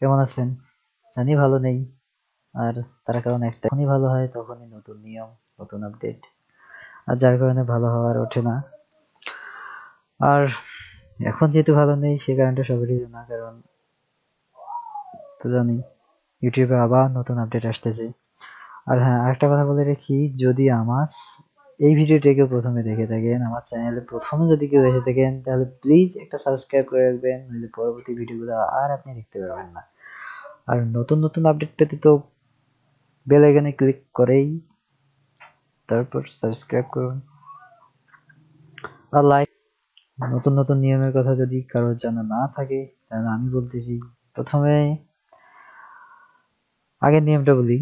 কেমন আছেন? জানি ভালো নেই, আর তার কারণ একটা, যখনই ভালো হয় তখনই নতুন নিয়ম, নতুন আপডেট, আর যার কারণে ভালো হওয়ার ওঠে না। আর এখন যেহেতু ভালো নেই সে কারণটা সবারই জানা, কারণ তো জানি ইউটিউবে আবার নতুন আপডেট আসতেছে। আর হ্যাঁ, আরেকটা কথা বলে রেখি, যদি আমার এই ভিডিওটিকে প্রথমে দেখে থাকেন, আমার চ্যানেলে প্রথম যদি কেউ এসে থাকেন, তাহলে প্লিজ একটা সাবস্ক্রাইব করে রাখবেন, নইলে পরবর্তী ভিডিওগুলো আর আপনি দেখতে পারবেন না। আর নতুন নতুন আপডেট পেতে তো বেল আইকনে ক্লিক করেই তারপর সাবস্ক্রাইব করুন আর লাইক। নতুন নতুন নিয়মের কথা যদি কারোর জানা না থাকে তাহলে আমি বলতেছি, প্রথমে আগের নিয়মটা বলি।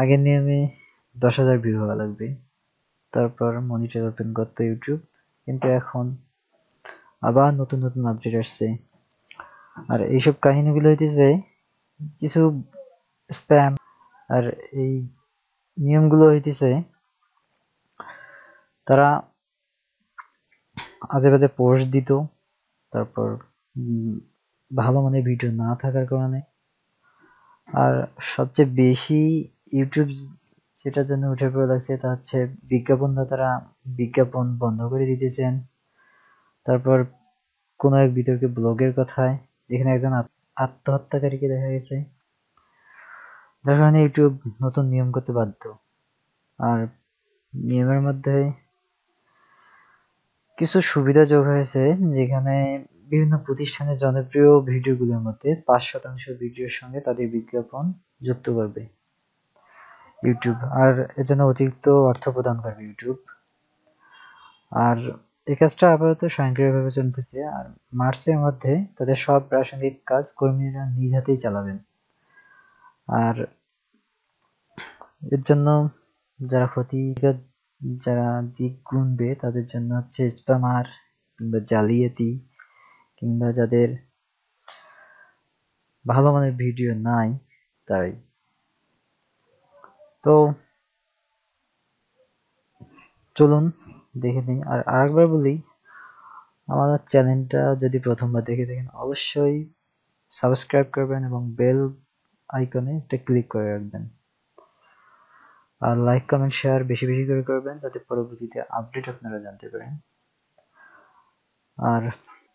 আগের নিয়মে 10,000 ভিউ হওয়া লাগবে, তারপর মনিটর ওপেন করতে ইউটিউব। কিন্তু এখন আবার নতুন নতুন আপডেট আসছে, আর এইসব কাহিনীগুলো হইতেছে কিছু স্প্যাম, আর এই নিয়মগুলো হইতেছে তারা আজে বাজে পোস্ট দিত, তারপর ভালো মানে ভিডিও না থাকার কারণে। আর সবচেয়ে বেশি ইউটিউব সেটার জন্য উঠে পড়ে লাগছে তা হচ্ছে বিজ্ঞাপনদাতারা বিজ্ঞাপন বন্ধ করে দিতেছেন। তারপর কোনো এক বিতর্কে ব্লগের কথায় যেখানে একজন আত্মহত্যাকারীকে দেখা গেছে, যার কারণে ইউটিউব নতুন নিয়ম করতে বাধ্য। আর নিয়মের মধ্যে কিছু সুবিধা যোগ হয়েছে, যেখানে বিভিন্ন প্রতিষ্ঠানের জনপ্রিয় ভিডিওগুলোর মধ্যে 5% ভিডিওর সঙ্গে তাদের বিজ্ঞাপন যুক্ত করবে ইউটিউব, আর এর জন্য অতিরিক্ত অর্থ প্রদান করবে ইউটিউব। আর এই কাজটা আপাতত স্বয়ংক্রিয়ভাবে চলতেছে, আর মার্চের মধ্যে তাদের সব প্রাসঙ্গিক কাজ কর্মীরা নিজ হাতেই চালাবেন। আর এর জন্য যারা যারা দিক গুনবে তাদের জন্য হচ্ছে স্প্যামার কিংবা জালিয়াতি, কিংবা যাদের ভালো মানের ভিডিও নাই তারাই। তো চলুন দেখে নিই। আর আরেকবার বলি, আমার চ্যানেলটা যদি প্রথমবার দেখে থাকেন অবশ্যই সাবস্ক্রাইব করবেন এবং বেল আইকনে একটা ক্লিক করে রাখবেন, আর লাইক কমেন্ট শেয়ার বেশি বেশি করে করবেন যাতে পরবর্তীতে আপডেট আপনারা জানতে পারেন। আর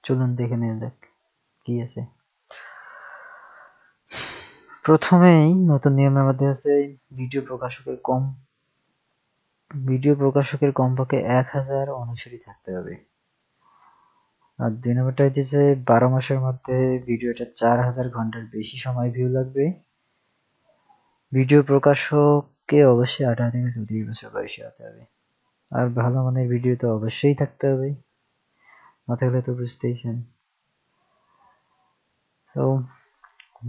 চলুন দেখে নিয়ে যাক কি আছে। প্রথমেই নতুন নিয়মের মধ্যে আছে ভিডিও প্রকাশকের কমপক্ষে 1000 অনুসারী থাকতে হবে। আর 2 নম্বরটা হচ্ছে 12 মাসের মধ্যে ভিডিওটা 4000 ঘন্টার বেশি সময় ভিউ লাগবে। ভিডিও প্রকাশককে অবশ্যই 18 থেকে 34 বছর বয়সী হতে হবে, আর ভালো মানের ভিডিও তো অবশ্যই থাকতে হবে, না থাকলে তো বুঝতেইছেন। তো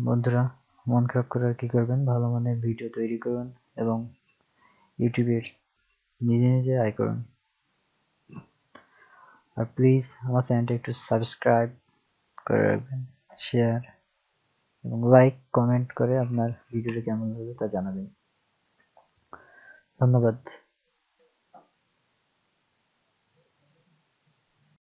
বন্ধুরা, মন খারাপ করে আর কি করবেন, ভালো মানের ভিডিও তৈরি করুন এবং ইউটিউবের নিজে নিজে আয় করুন। আর প্লিজ আমার চ্যানেলটা একটু সাবস্ক্রাইব করে রাখবেন, শেয়ার এবং লাইক কমেন্ট করে আপনার ভিডিওটা কেমন লাগবে তা জানাবেন। ধন্যবাদ।